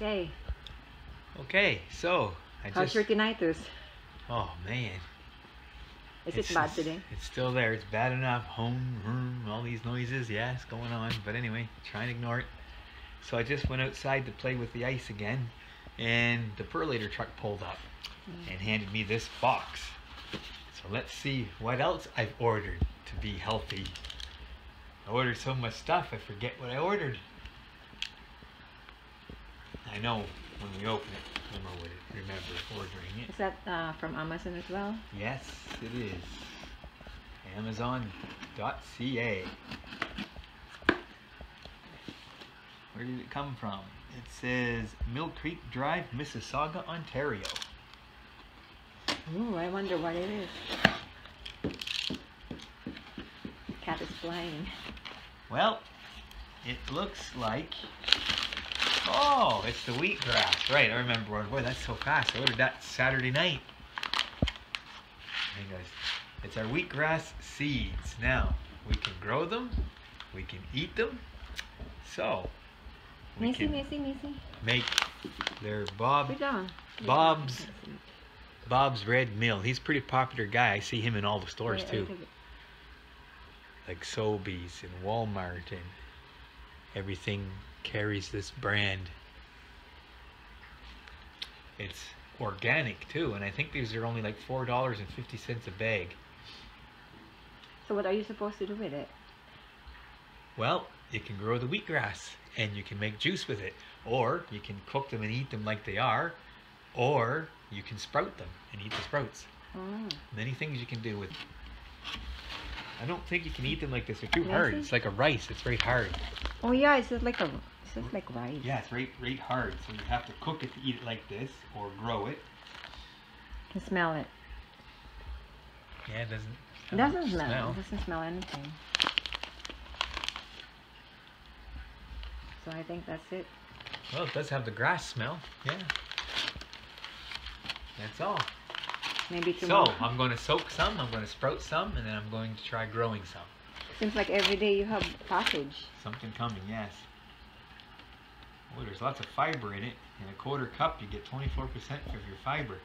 Yay. Okay, so how's your tinnitus? Oh man. Is it bad today? It's still there. It's bad enough. Home, room, all these noises. Yeah, it's going on. But anyway, try and ignore it. So I just went outside to play with the ice again, and the perlator truck pulled up and handed me this box. So let's see what else I've ordered to be healthy. I ordered so much stuff, I forget what I ordered. I know when we open it, I would remember ordering it. Is that from Amazon as well? Yes, it is. Amazon.ca. Where did it come from? It says Mill Creek Drive, Mississauga, Ontario. Ooh, I wonder what it is. Cat is flying. Well, it looks like... oh, it's the wheatgrass. Right, I remember. Boy, that's so fast. I ordered that Saturday night. Hey guys, it's our wheatgrass seeds. Now, we can grow them. We can eat them. So, we can make their Bob's Red Mill. He's a pretty popular guy. I see him in all the stores too. Like Sobeys and Walmart and everything carries this brand. It's organic too, and I think these are only like $4.50 a bag. So what are you supposed to do with it? Well, you can grow the wheatgrass and you can make juice with it, or you can cook them and eat them like they are, or you can sprout them and eat the sprouts. Many things you can do with them. I don't think you can eat them like this. They're too hard. It's like a rice. It's very hard. Oh yeah, it's just like a, it's just like rice. Yeah, it's right hard. So you have to cook it to eat it like this, or grow it. You can smell it. Yeah, it doesn't. It doesn't smell. It doesn't smell anything. So I think that's it. Well, it does have the grass smell. Yeah. That's all. Maybe tomorrow. So, I'm going to soak some, I'm going to sprout some, and then I'm going to try growing some. Seems like every day you have package. Something coming, yes. Oh, there's lots of fiber in it. In a quarter cup, you get 24% of your fiber.